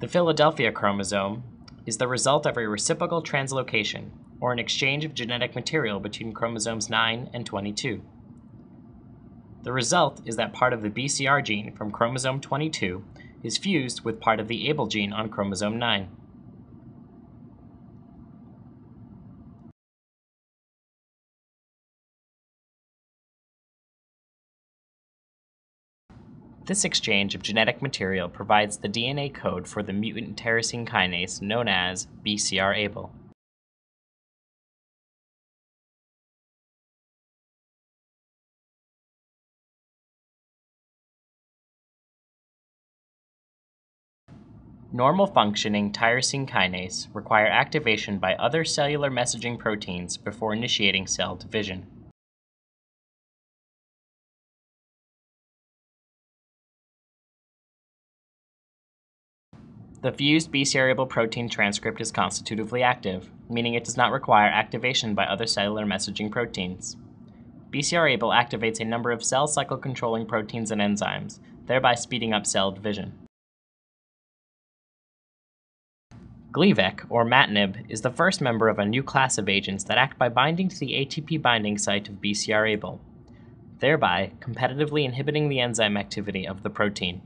The Philadelphia chromosome is the result of a reciprocal translocation, or an exchange of genetic material between chromosomes 9 and 22. The result is that part of the BCR gene from chromosome 22 is fused with part of the ABL gene on chromosome 9. This exchange of genetic material provides the DNA code for the mutant tyrosine kinase known as BCR-ABL. Normal functioning tyrosine kinase require activation by other cellular messaging proteins before initiating cell division. The fused BCR-ABL protein transcript is constitutively active, meaning it does not require activation by other cellular messaging proteins. BCR-ABL activates a number of cell cycle controlling proteins and enzymes, thereby speeding up cell division. Gleevec, or imatinib, is the first member of a new class of agents that act by binding to the ATP binding site of BCR-ABL, thereby competitively inhibiting the enzyme activity of the protein.